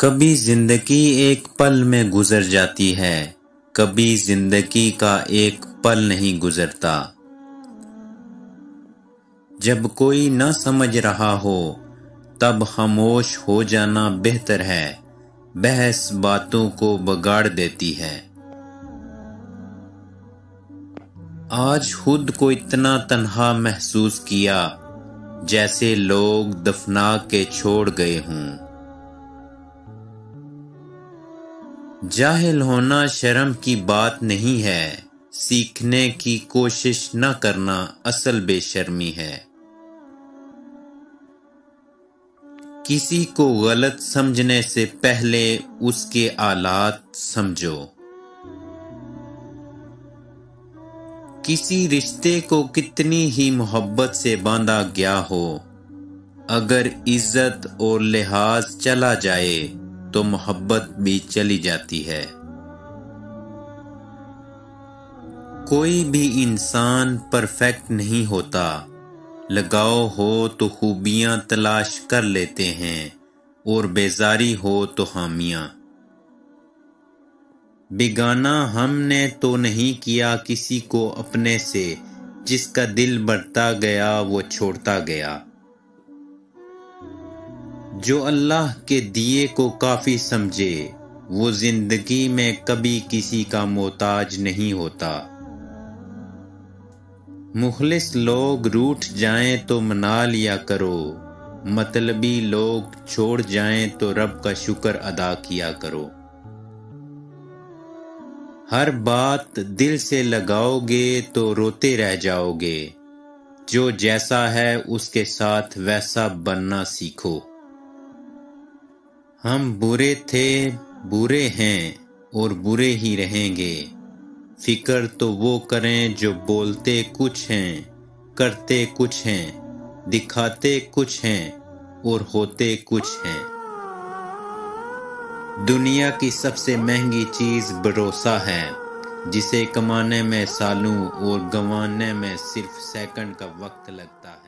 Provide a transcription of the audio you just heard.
कभी जिंदगी एक पल में गुजर जाती है, कभी जिंदगी का एक पल नहीं गुजरता। जब कोई न समझ रहा हो तब खामोश हो जाना बेहतर है, बहस बातों को बिगाड़ देती है। आज खुद को इतना तन्हा महसूस किया जैसे लोग दफना के छोड़ गए हों। जाहिल होना शर्म की बात नहीं है, सीखने की कोशिश न करना असल बेशर्मी है। किसी को गलत समझने से पहले उसके आलात समझो। किसी रिश्ते को कितनी ही मोहब्बत से बांधा गया हो, अगर इज्जत और लिहाज चला जाए तो मोहब्बत भी चली जाती है। कोई भी इंसान परफेक्ट नहीं होता, लगाव हो तो खूबियां तलाश कर लेते हैं और बेजारी हो तो हामियां। बेगाना हमने तो नहीं किया किसी को अपने से, जिसका दिल बढ़ता गया वो छोड़ता गया। जो अल्लाह के दिए को काफी समझे वो जिंदगी में कभी किसी का मोहताज नहीं होता। मुखलिस लोग रूठ जाएं तो मना लिया करो, मतलबी लोग छोड़ जाएं तो रब का शुक्र अदा किया करो। हर बात दिल से लगाओगे तो रोते रह जाओगे, जो जैसा है उसके साथ वैसा बनना सीखो। हम बुरे थे, बुरे हैं और बुरे ही रहेंगे। फिकर तो वो करें जो बोलते कुछ हैं, करते कुछ हैं, दिखाते कुछ हैं और होते कुछ हैं। दुनिया की सबसे महंगी चीज भरोसा है, जिसे कमाने में सालों और गंवाने में सिर्फ सेकंड का वक्त लगता है।